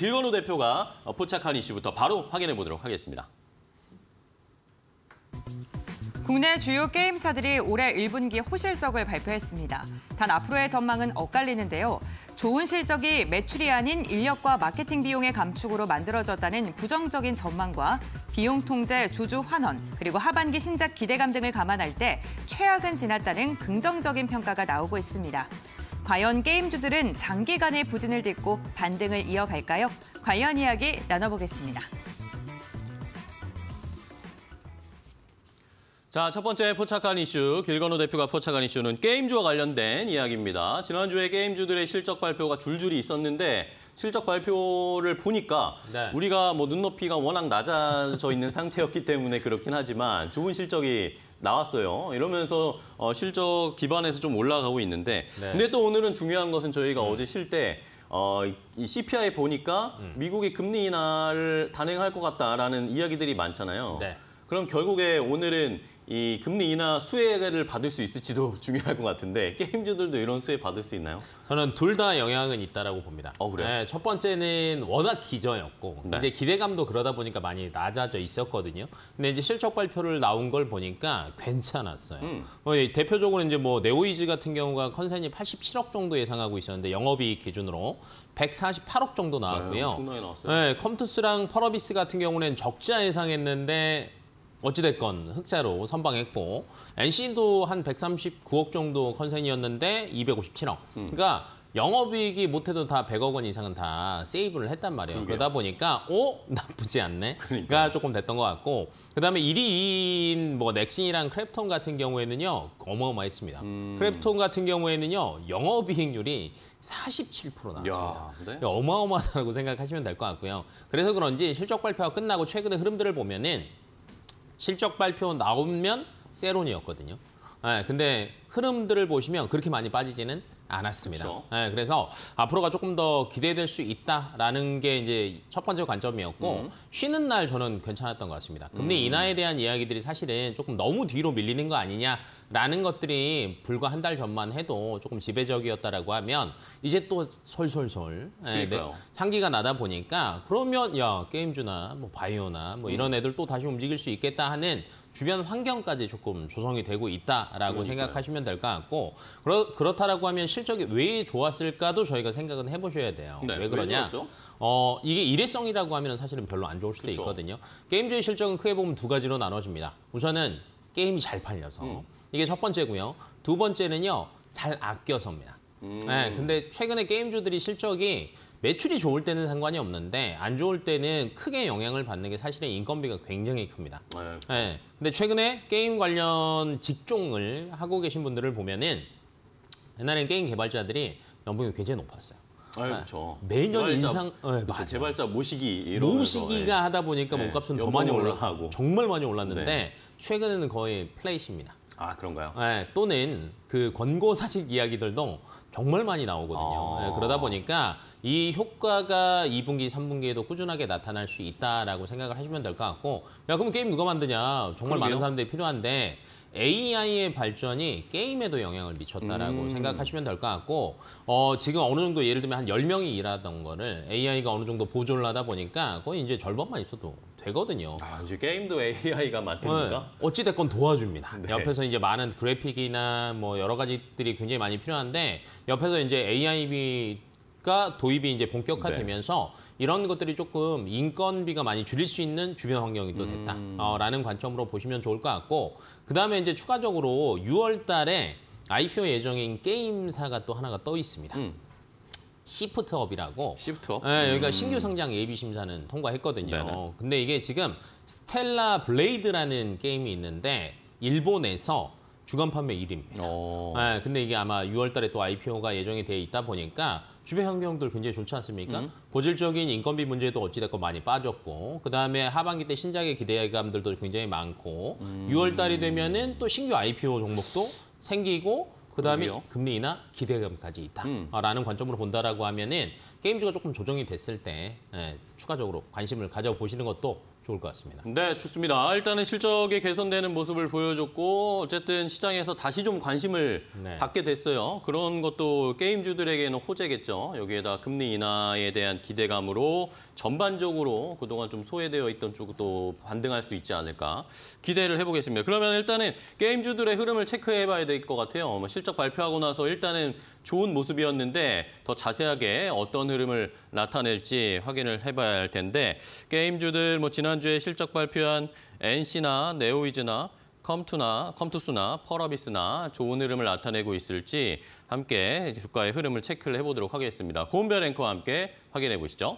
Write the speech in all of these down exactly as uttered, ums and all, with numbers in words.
길건우 대표가 포착한 이슈부터 바로 확인해 보도록 하겠습니다. 국내 주요 게임사들이 올해 일 분기 호실적을 발표했습니다. 단 앞으로의 전망은 엇갈리는데요. 좋은 실적이 매출이 아닌 인력과 마케팅 비용의 감축으로 만들어졌다는 부정적인 전망과 비용 통제, 주주 환원, 그리고 하반기 신작 기대감 등을 감안할 때 최악은 지났다는 긍정적인 평가가 나오고 있습니다. 과연 게임주들은 장기간의 부진을 딛고 반등을 이어갈까요? 관련 이야기 나눠보겠습니다. 자, 첫 번째 포착한 이슈, 길건우 대표가 포착한 이슈는 게임주와 관련된 이야기입니다. 지난주에 게임주들의 실적 발표가 줄줄이 있었는데 실적 발표를 보니까 네. 우리가 뭐 눈높이가 워낙 낮아져 있는 상태였기 때문에 그렇긴 하지만 좋은 실적이 나왔어요. 이러면서 어, 실적 기반에서 좀 올라가고 있는데 네. 근데 또 오늘은 중요한 것은 저희가 음. 어제 쉴 때 어, 이 씨피아이 보니까 음. 미국이 금리 인하를 단행할 것 같다라는 이야기들이 많잖아요. 네. 그럼 결국에 오늘은 이 금리 인하 수혜를 받을 수 있을지도 중요할 것 같은데 게임주들도 이런 수혜 받을 수 있나요? 저는 둘 다 영향은 있다라고 봅니다. 어, 그래요? 네, 첫 번째는 워낙 기저였고 네. 이제 기대감도 그러다 보니까 많이 낮아져 있었거든요. 근데 이제 실적 발표를 나온 걸 보니까 괜찮았어요. 음. 어, 대표적으로 이제 뭐 네오이즈 같은 경우가 컨센이 팔십칠억 정도 예상하고 있었는데 영업이익 기준으로 백사십팔억 정도 나왔고요. 네, 엄청나게 나왔어요. 네, 컴투스랑 펄어비스 같은 경우는 적자 예상했는데 어찌됐건 흑자로 선방했고 엔씨도 한 백삼십구억 정도 컨센이었는데 이백오십칠억. 음. 그러니까 영업이익이 못해도 다 백억 원 이상은 다 세이브를 했단 말이에요. 그러게요. 그러다 보니까 오? 나쁘지 않네. 그러니까 조금 됐던 것 같고 그다음에 일 위 이 인 뭐 넥슨이랑 크래프톤 같은 경우에는요 어마어마했습니다. 음. 크래프톤 같은 경우에는요 영업이익률이 사십칠 퍼센트 나왔습니다. 야, 네? 어마어마하다고 생각하시면 될 것 같고요. 그래서 그런지 실적 발표가 끝나고 최근의 흐름들을 보면은 실적 발표 나오면 세론이었거든요. 네, 근데 흐름들을 보시면 그렇게 많이 빠지지는 않았습니다. 네, 그래서 앞으로가 조금 더 기대될 수 있다라는 게 이제 첫 번째 관점이었고 음. 쉬는 날 저는 괜찮았던 것 같습니다. 금리 인하에 대한 이야기들이 사실은 조금 너무 뒤로 밀리는 거 아니냐라는 것들이 불과 한 달 전만 해도 조금 지배적이었다라고 하면 이제 또 솔솔솔 네, 네, 향기가 나다 보니까 그러면 야 게임주나 뭐 바이오나 뭐 이런 애들 또 다시 움직일 수 있겠다 하는 주변 환경까지 조금 조성이 되고 있다라고 그러니까요. 생각하시면 될 것 같고 그렇, 그렇다라고 하면 실적이 왜 좋았을까도 저희가 생각은 해보셔야 돼요. 네, 왜 그러냐? 왜 어, 이게 일회성이라고 하면 사실은 별로 안 좋을 수도 그쵸. 있거든요. 게임주의 실적은 크게 보면 두 가지로 나눠집니다. 우선은 게임이 잘 팔려서 음. 이게 첫 번째고요. 두 번째는요, 잘 아껴서입니다. 음. 네, 근데 최근에 게임주들이 실적이 매출이 좋을 때는 상관이 없는데 안 좋을 때는 크게 영향을 받는 게 사실은 인건비가 굉장히 큽니다. 네, 그렇죠. 네, 근데 최근에 게임 관련 직종을 하고 계신 분들을 보면은 옛날엔 게임 개발자들이 연봉이 굉장히 높았어요. 아, 그렇죠. 매년 개발자, 인상, 네, 그렇죠. 개발자 모시기 이런 모시기가 네. 하다 보니까 네. 몸값은 더 많이 올라가고 정말 많이 올랐는데 네. 최근에는 거의 플랫입니다. 아, 그런가요? 네, 또는 그 권고사직 이야기들도 정말 많이 나오거든요. 아 네, 그러다 보니까 이 효과가 이 분기, 삼 분기에도 꾸준하게 나타날 수 있다라고 생각을 하시면 될 것 같고 야, 그럼 게임 누가 만드냐? 정말 그러게요? 많은 사람들이 필요한데 에이아이의 발전이 게임에도 영향을 미쳤다라고 음 생각하시면 될 것 같고 어, 지금 어느 정도 예를 들면 한 열 명이 일하던 거를 에이아이가 어느 정도 보조를 하다 보니까 거의 이제 절반만 있어도 되거든요. 아, 이제 게임도 에이아이가 맡으니까? 네, 어찌됐건 도와줍니다. 네. 옆에서 이제 많은 그래픽이나 뭐 여러 가지들이 굉장히 많이 필요한데 옆에서 이제 에이아이가 도입이 이제 본격화되면서 네. 이런 것들이 조금 인건비가 많이 줄일 수 있는 주변 환경이 또 됐다라는 음. 관점으로 보시면 좋을 것 같고 그다음에 이제 추가적으로 유월 달에 아이피오 예정인 게임사가 또 하나가 떠 있습니다. 음. 시프트업이라고. 시프트업? 네, 여기가 음. 신규 상장 예비 심사는 통과했거든요. 네네. 근데 이게 지금 스텔라 블레이드라는 게임이 있는데 일본에서 주간 판매 일 위입니다. 네, 근데 이게 아마 유월 달에 또 아이피오가 예정이 돼 있다 보니까 주변 환경들 굉장히 좋지 않습니까? 음. 고질적인 인건비 문제도 어찌됐건 많이 빠졌고 그다음에 하반기 때 신작의 기대감들도 굉장히 많고 음. 유월 달이 되면은 또 신규 아이피오 종목도 생기고 그다음에 그럼요? 금리 인하 기대감까지 있다라는 음. 관점으로 본다라고 하면은 게임주가 조금 조정이 됐을 때 예, 추가적으로 관심을 가져보시는 것도 좋을 것 같습니다. 네, 좋습니다. 일단은 실적이 개선되는 모습을 보여줬고 어쨌든 시장에서 다시 좀 관심을 네. 받게 됐어요. 그런 것도 게임주들에게는 호재겠죠. 여기에다 금리 인하에 대한 기대감으로 전반적으로 그동안 좀 소외되어 있던 쪽도 반등할 수 있지 않을까 기대를 해보겠습니다. 그러면 일단은 게임주들의 흐름을 체크해봐야 될 것 같아요. 뭐 실적 발표하고 나서 일단은 좋은 모습이었는데 더 자세하게 어떤 흐름을 나타낼지 확인을 해봐야 할 텐데 게임주들 뭐 지난주에 실적 발표한 엔씨나 네오이즈나 컴투나, 컴투스나 펄어비스나 좋은 흐름을 나타내고 있을지 함께 주가의 흐름을 체크를 해보도록 하겠습니다. 고은별 앵커와 함께 확인해 보시죠.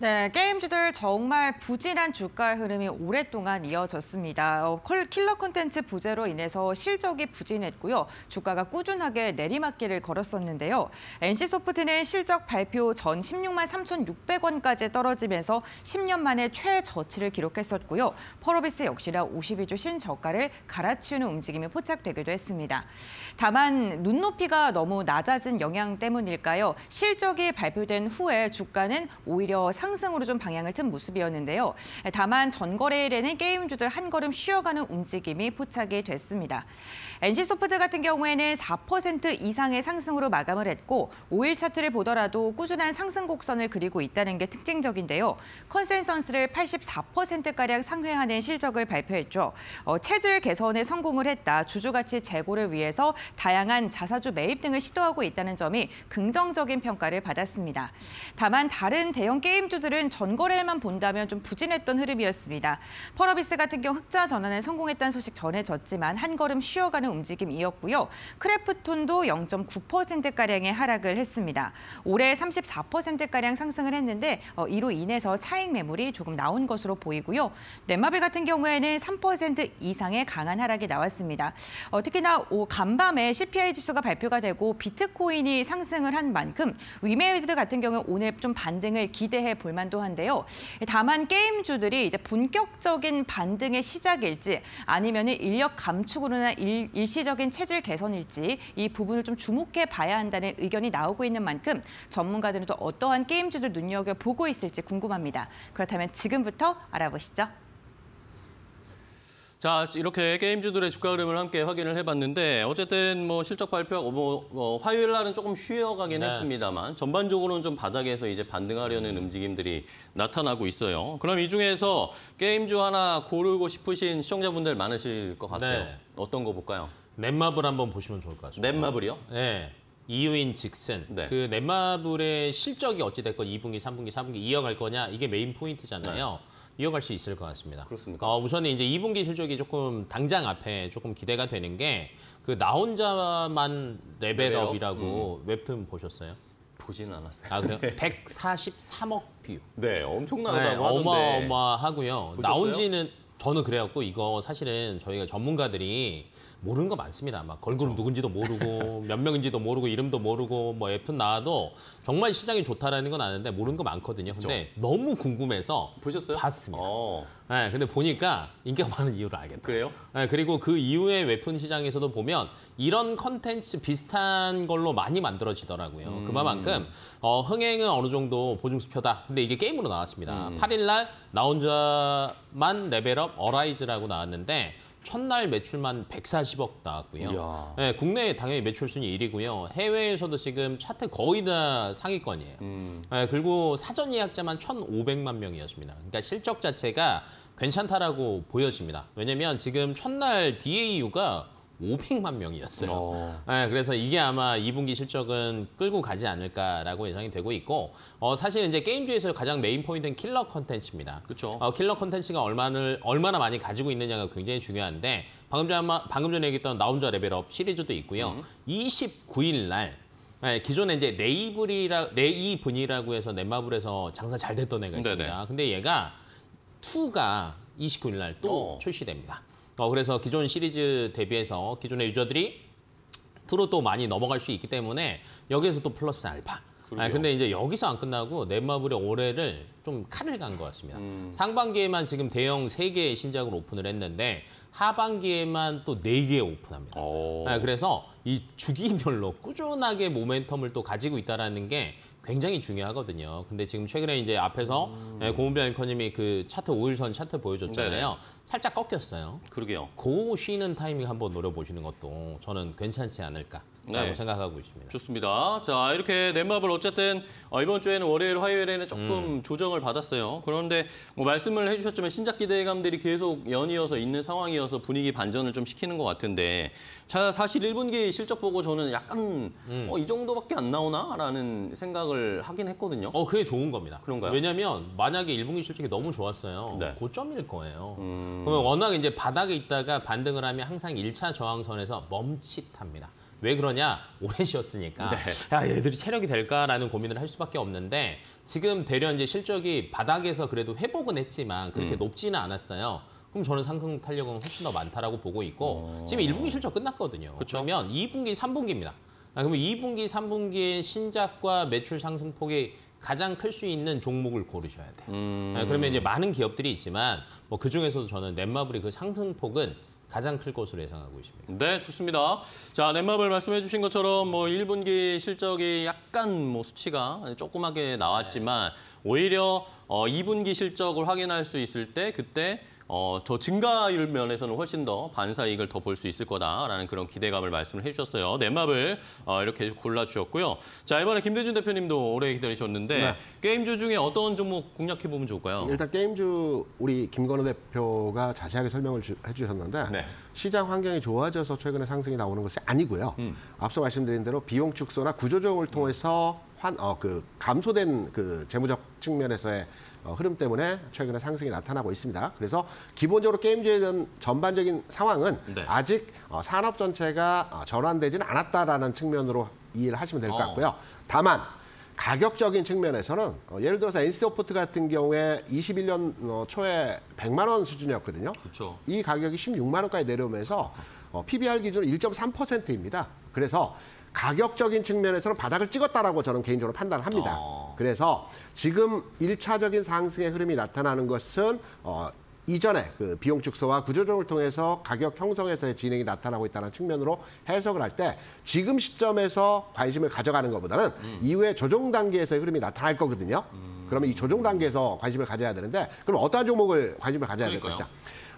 네, 게임주들 정말 부진한 주가의 흐름이 오랫동안 이어졌습니다. 어, 킬러 콘텐츠 부재로 인해서 실적이 부진했고요. 주가가 꾸준하게 내리막길을 걸었었는데요. 엔씨소프트는 실적 발표 전 십육만 삼천육백 원까지 떨어지면서 십 년 만에 최저치를 기록했었고요. 펄어비스 역시나 오십이 주 신저가를 갈아치우는 움직임이 포착되기도 했습니다. 다만 눈높이가 너무 낮아진 영향 때문일까요? 실적이 발표된 후에 주가는 오히려 상승으로 좀 방향을 튼 모습이었는데요. 다만 전거래일에는 게임주들 한 걸음 쉬어가는 움직임이 포착이 됐습니다. 엔씨소프트 같은 경우에는 사 퍼센트 이상의 상승으로 마감을 했고 오 일 차트를 보더라도 꾸준한 상승 곡선을 그리고 있다는 게 특징적인데요. 컨센서스를 팔십사 퍼센트가량 상회하는 실적을 발표했죠. 어, 체질 개선에 성공을 했다. 주주가치 제고를 위해서 다양한 자사주 매입 등을 시도하고 있다는 점이 긍정적인 평가를 받았습니다. 다만 다른 대형 게임 게임주들은 전거래일만 본다면 좀 부진했던 흐름이었습니다. 펄어비스 같은 경우 흑자 전환에 성공했다는 소식 전해졌지만 한 걸음 쉬어가는 움직임이었고요. 크래프톤도 영 점 구 퍼센트가량의 하락을 했습니다. 올해 삼십사 퍼센트가량 상승을 했는데 이로 인해서 차익 매물이 조금 나온 것으로 보이고요. 넷마블 같은 경우에는 삼 퍼센트 이상의 강한 하락이 나왔습니다. 특히나 간밤에 씨피아이 지수가 발표가 되고 비트코인이 상승을 한 만큼 위메이드 같은 경우 오늘 좀 반등을 기대해 볼 만도 한데요. 다만 게임주들이 이제 본격적인 반등의 시작일지 아니면 인력 감축으로나 일, 일시적인 체질 개선일지 이 부분을 좀 주목해 봐야 한다는 의견이 나오고 있는 만큼 전문가들은 또 어떠한 게임주들 눈여겨보고 있을지 궁금합니다. 그렇다면 지금부터 알아보시죠. 자, 이렇게 게임주들의 주가 흐름을 함께 확인을 해봤는데 어쨌든 뭐 실적 발표하고 뭐 어, 화요일 날은 조금 쉬어가긴 네. 했습니다만 전반적으로는 좀 바닥에서 이제 반등하려는 움직임들이 나타나고 있어요. 그럼 이 중에서 게임주 하나 고르고 싶으신 시청자분들 많으실 것 같아요. 네. 어떤 거 볼까요? 넷마블 한번 보시면 좋을 것 같습니다. 넷마블이요? 네. 이유인 직슨. 네. 그 넷마블의 실적이 어찌됐건 이 분기, 삼 분기, 사 분기 이어갈 거냐 이게 메인 포인트잖아요. 네. 이어갈 수 있을 것 같습니다. 그렇습니까? 어, 우선은 이제 이 분기 실적이 조금 당장 앞에 조금 기대가 되는 게 그 나 혼자만 레벨업이라고 음. 웹툰 보셨어요? 보진 않았어요. 아, 그래요? 네. 백사십삼억 뷰. 네, 엄청나다고 네, 하던데. 어마어마하고요. 나온지는 저는 그래갖고 이거 사실은 저희가 전문가들이 모르는 거 많습니다. 막 걸그룹 그렇죠. 누군지도 모르고 몇 명인지도 모르고 이름도 모르고 뭐 웹툰 나와도 정말 시장이 좋다라는 건 아는데 모르는 거 많거든요. 근데 그렇죠. 너무 궁금해서 보셨어요? 봤습니다. 어. 네, 근데 보니까 인기가 많은 이유를 알겠다. 그래요? 네, 그리고 그 이후에 웹툰 시장에서도 보면 이런 컨텐츠 비슷한 걸로 많이 만들어지더라고요. 음. 그만큼 어, 흥행은 어느 정도 보증수표다. 근데 이게 게임으로 나왔습니다. 음. 팔 일 날 나 혼자만 레벨업 어라이즈라고 나왔는데 첫날 매출만 백사십억 나왔고요. 네, 국내 당연히 매출 순위 일 위고요. 해외에서도 지금 차트 거의 다 상위권이에요. 음. 네, 그리고 사전 예약자만 천오백만 명이었습니다. 그러니까 실적 자체가 괜찮다라고 보여집니다. 왜냐면 지금 첫날 디에이유가 오백만 명이었어요. 어. 네, 그래서 이게 아마 이 분기 실적은 끌고 가지 않을까라고 예상이 되고 있고 어, 사실 이제 게임주에서 가장 메인 포인트는 킬러 컨텐츠입니다. 그렇죠. 어, 킬러 컨텐츠가 얼마나 얼마나 많이 가지고 있느냐가 굉장히 중요한데 방금 전 방금 전에 얘기했던 나 혼자 레벨업 시리즈도 있고요. 음. 이십구 일 날 네, 기존에 이제 레이블이라 레이븐이라고 해서 넷마블에서 장사 잘 됐던 애가 있습니다. 네네. 근데 얘가 이가 이십구 일 날 또 출시됩니다. 어, 그래서 기존 시리즈 대비해서 기존의 유저들이 이로 또 많이 넘어갈 수 있기 때문에 여기에서 또 플러스 알파. 아, 근데 이제 여기서 안 끝나고 넷마블의 올해를 좀 칼을 간 것 같습니다. 음. 상반기에만 지금 대형 세 개의 신작을 오픈을 했는데 하반기에만 또 네 개 오픈합니다. 아, 그래서 이 주기별로 꾸준하게 모멘텀을 또 가지고 있다는 게 굉장히 중요하거든요. 근데 지금 최근에 이제 앞에서 음. 고은별 앵커님이 그 차트 오일선 차트 보여줬잖아요. 네네. 살짝 꺾였어요. 그러게요. 고 쉬는 타이밍 한번 노려보시는 것도 저는 괜찮지 않을까라고 네. 생각하고 있습니다. 좋습니다. 자, 이렇게 넷마블 어쨌든 이번 주에는 월요일, 화요일에는 조금 음. 조정을 받았어요. 그런데 뭐 말씀을 해주셨지만 신작 기대감들이 계속 연이어서 있는 상황이어서 분위기 반전을 좀 시키는 것 같은데 자, 사실 일 분기 실적 보고 저는 약간 음. 어, 이 정도밖에 안 나오나라는 생각을 하긴 했거든요. 어, 그게 좋은 겁니다. 그런가요? 왜냐면 만약에 일 분기 실적이 너무 좋았어요. 네. 고점일 거예요. 음... 그러면 워낙 이제 바닥에 있다가 반등을 하면 항상 일 차 저항선에서 멈칫합니다. 왜 그러냐? 오래 쉬었으니까. 네. 야, 얘들이 체력이 될까라는 고민을 할 수밖에 없는데 지금 대련 이제 실적이 바닥에서 그래도 회복은 했지만 그렇게 음. 높지는 않았어요. 그럼 저는 상승 탄력은 훨씬 더 많다라고 보고 있고 어... 지금 일 분기 실적 끝났거든요. 그쵸? 그러면 이 분기, 삼 분기입니다. 아, 그러면 이 분기, 삼 분기의 신작과 매출 상승폭이 가장 클 수 있는 종목을 고르셔야 돼요. 음... 아, 그러면 이제 많은 기업들이 있지만 뭐 그중에서도 저는 넷마블의 그 상승폭은 가장 클 것으로 예상하고 있습니다. 네, 좋습니다. 자, 넷마블 말씀해 주신 것처럼 뭐 일 분기 실적이 약간 뭐 수치가 조그맣게 나왔지만 네. 오히려 어, 이 분기 실적을 확인할 수 있을 때 그때 어, 저 증가율 면에서는 훨씬 더 반사이익을 더 볼 수 있을 거다라는 그런 기대감을 말씀을 해주셨어요. 넷마블 어, 이렇게 골라주셨고요. 자, 이번에 김대준 대표님도 오래 기다리셨는데 네. 게임주 중에 어떤 종목 공략해보면 좋을까요? 일단 게임주 우리 김건우 대표가 자세하게 설명을 주, 해주셨는데 네. 시장 환경이 좋아져서 최근에 상승이 나오는 것이 아니고요. 음. 앞서 말씀드린 대로 비용 축소나 구조조정을 통해서 환, 어, 그 감소된 그 재무적 측면에서의 어, 흐름 때문에 최근에 상승이 나타나고 있습니다. 그래서 기본적으로 게임주에 대한 전반적인 상황은 네. 아직 어, 산업 전체가 전환되지는 않았다라는 측면으로 이해를 하시면 될 것 같고요. 어. 다만 가격적인 측면에서는 어, 예를 들어서 엔씨소프트 같은 경우에 이십일 년 어, 초에 백만 원 수준이었거든요. 그쵸. 이 가격이 십육만 원까지 내려오면서 어, 피비알 기준으로 일 점 삼 퍼센트입니다. 그래서 가격적인 측면에서는 바닥을 찍었다라고 저는 개인적으로 판단을 합니다. 어... 그래서 지금 일 차적인 상승의 흐름이 나타나는 것은 어, 이전에 그 비용 축소와 구조조정을 통해서 가격 형성에서의 진행이 나타나고 있다는 측면으로 해석을 할 때 지금 시점에서 관심을 가져가는 것보다는 음. 이후에 조정 단계에서의 흐름이 나타날 거거든요. 음... 그러면 이 조정 단계에서 관심을 가져야 되는데 그럼 어떠한 종목을 관심을 가져야 될 것이냐.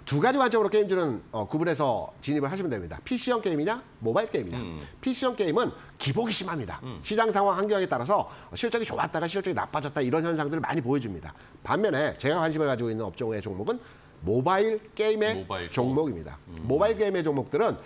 두 가지 관점으로 게임주는 어, 구분해서 진입을 하시면 됩니다. 피씨형 게임이냐, 모바일 게임이냐. 음. 피씨형 게임은 기복이 심합니다. 음. 시장 상황 환경에 따라서 실적이 좋았다가 실적이 나빠졌다 이런 현상들을 많이 보여줍니다. 반면에 제가 관심을 가지고 있는 업종의 종목은 모바일 게임의 모바일 종목입니다. 음. 모바일 게임의 종목들은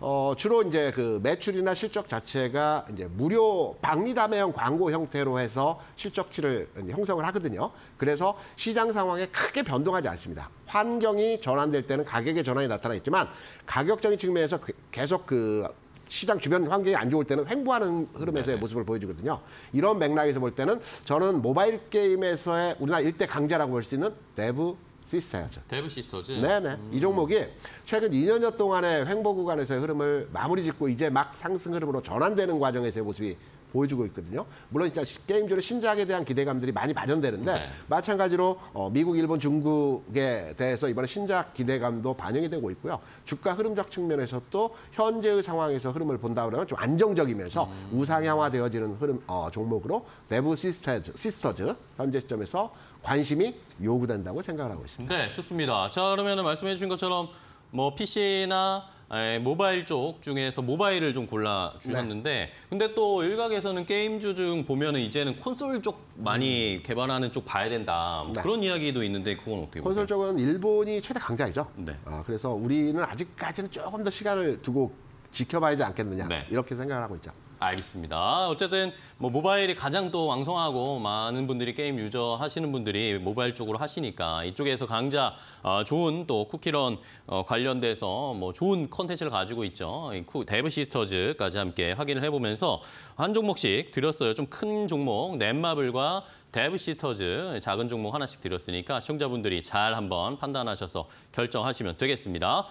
어, 주로 이제 그 매출이나 실적 자체가 이제 무료 박리담회형 광고 형태로 해서 실적치를 형성을 하거든요. 그래서 시장 상황에 크게 변동하지 않습니다. 환경이 전환될 때는 가격의 전환이 나타나 있지만 가격적인 측면에서 계속 그 시장 주변 환경이 안 좋을 때는 횡보하는 흐름에서의 네네. 모습을 보여주거든요. 이런 맥락에서 볼 때는 저는 모바일 게임에서의 우리나라 일대 강자라고 볼 수 있는 데브 시스터즈. 데브시스터즈. 네네. 음. 이 종목이 최근 이 년여 동안의 횡보 구간에서의 흐름을 마무리 짓고 이제 막 상승 흐름으로 전환되는 과정에서의 모습이 보여주고 있거든요. 물론 진짜 게임주로 신작에 대한 기대감들이 많이 발현되는데 네. 마찬가지로 미국, 일본, 중국에 대해서 이번에 신작 기대감도 반영이 되고 있고요. 주가 흐름적 측면에서 또 현재의 상황에서 흐름을 본다 그러면 좀 안정적이면서 음. 우상향화되어지는 흐름 어, 종목으로 내부 시스터즈, 시스터즈 현재 시점에서 관심이 요구된다고 생각을 하고 있습니다. 네, 좋습니다. 자, 그러면 말씀해 주신 것처럼 뭐 피씨나 예, 모바일 쪽 중에서 모바일을 좀 골라주셨는데 네. 근데 또 일각에서는 게임주 중 보면은 이제는 콘솔 쪽 많이 음. 개발하는 쪽 봐야 된다 뭐 네. 그런 이야기도 있는데 그건 어떻게 보세요? 콘솔 쪽은 일본이 최대 강자이죠. 네. 아, 그래서 우리는 아직까지는 조금 더 시간을 두고 지켜봐야지 않겠느냐 네. 이렇게 생각을 하고 있죠. 알겠습니다. 어쨌든 뭐 모바일이 가장 또 왕성하고 많은 분들이 게임 유저 하시는 분들이 모바일 쪽으로 하시니까 이쪽에서 강자 어, 좋은 또 쿠키런 어, 관련돼서 뭐 좋은 컨텐츠를 가지고 있죠. 데브시스터즈까지 함께 확인을 해보면서 한 종목씩 드렸어요. 좀 큰 종목 넷마블과 데브시스터즈 작은 종목 하나씩 드렸으니까 시청자분들이 잘 한번 판단하셔서 결정하시면 되겠습니다.